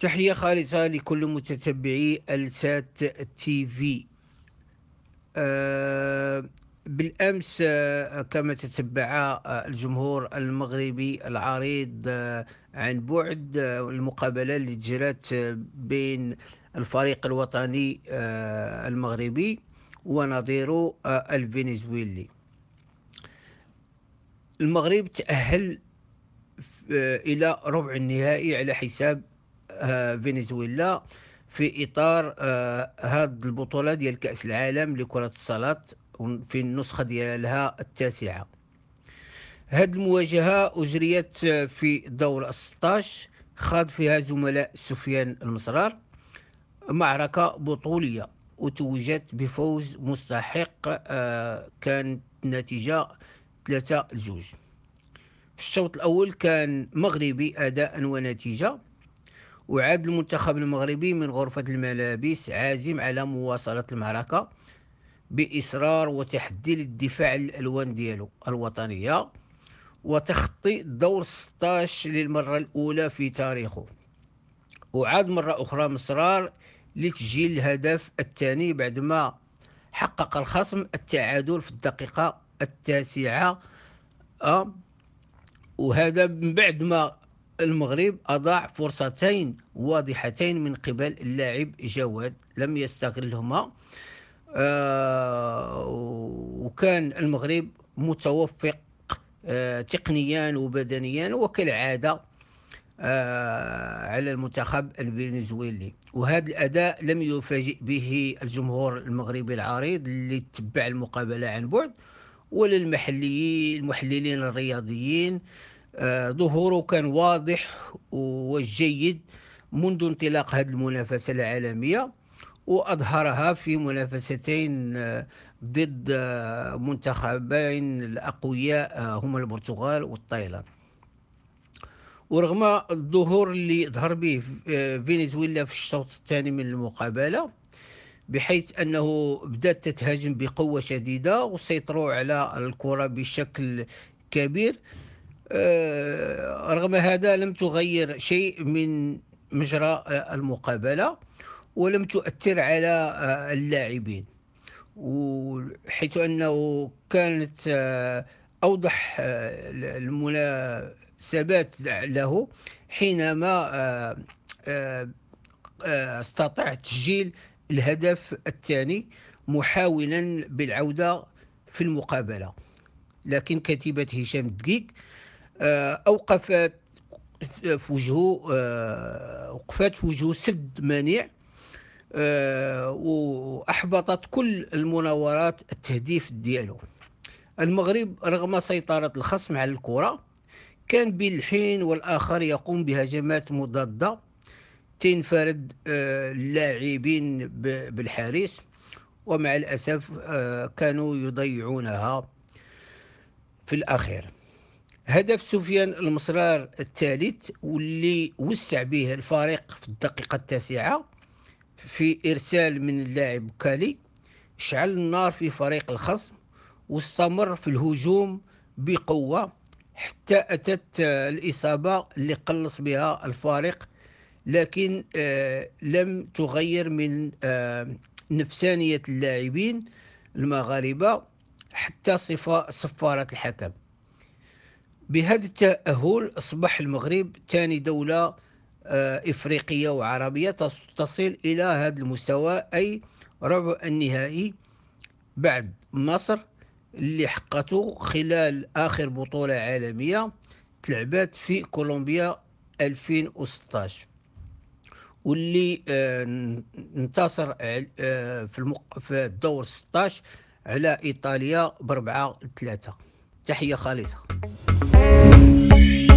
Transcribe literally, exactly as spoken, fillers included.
تحية خالصة لكل متتبعي السات تي في. آه بالأمس آه كما تتبع آه الجمهور المغربي العريض آه عن بعد آه المقابلة اللي جرت آه بين الفريق الوطني آه المغربي ونظيره آه الفنزويلي. المغرب تأهل آه إلى ربع النهائي على حساب فنزويلا في إطار آه هاد البطولة ديال كأس العالم لكرة الصالة في النسخة ديالها التاسعة. هاد المواجهة أجريت في دور الستاش، خاض فيها زملاء سفيان المصرار معركة بطولية وتوجت بفوز مستحق، آه كانت نتيجة ثلاثة لجوج. في الشوط الأول كان مغربي أداء ونتيجة، وعاد المنتخب المغربي من غرفة الملابس عازم على مواصلة المعركة بإصرار وتحدي للدفاع الألوان ديالو الوطنية وتخطي دور ستة عشر للمرة الأولى في تاريخه. وعاد مرة أخرى مصرار لتسجيل الهدف الثاني بعدما حقق الخصم التعادل في الدقيقة التاسعة، وهذا من بعد ما المغرب أضاع فرصتين واضحتين من قبل اللاعب جواد لم يستغلهما، آه وكان المغرب متوفق آه تقنيا وبدنيا وكالعادة آه على المنتخب الفنزويلي. وهذا الأداء لم يفاجئ به الجمهور المغربي العريض اللي تبع المقابلة عن بعد ولا المحليين المحللين الرياضيين. آه ظهوره كان واضح وجيد منذ انطلاق هذه المنافسة العالمية، وأظهرها في منافستين آه ضد آه منتخبين الأقوياء آه هما البرتغال والتايلاند. ورغم الظهور اللي ظهر به فنزويلا في الشوط الثاني من المقابلة، بحيث أنه بدأت تتهاجم بقوة شديدة وسيطروا على الكرة بشكل كبير، رغم هذا لم تغير شيء من مجرى المقابلة ولم تؤثر على اللاعبين، وحيث أنه كانت أوضح المناسبات له حينما استطاع تسجيل الهدف الثاني محاولا بالعودة في المقابلة، لكن كتيبة هشام دقيق أوقفت في وجهه وقفت في وجهه سد مانع وأحبطت كل المناورات التهديف ديالو. المغرب رغم سيطرة الخصم على الكرة كان بالحين والآخر يقوم بهجمات مضادة تنفرد اللاعبين بالحارس، ومع الأسف كانوا يضيعونها في الأخير. هدف سفيان المصرار الثالث واللي وسع به الفريق في الدقيقة التاسعة في إرسال من اللاعب بوكالي شعل النار في فريق الخصم واستمر في الهجوم بقوة حتى أتت الإصابة اللي قلص بها الفريق، لكن آه لم تغير من آه نفسانية اللاعبين المغاربة حتى صفارة الحكم. بهذا التأهل أصبح المغرب ثاني دولة إفريقية وعربية تصل إلى هذا المستوى، أي ربع النهائي بعد مصر اللي حقته خلال آخر بطولة عالمية تلعبات في كولومبيا ألفين وستة عشر، واللي انتصر في الدور ستة عشر على إيطاليا بأربعة ثلاثة. تحية خالصة.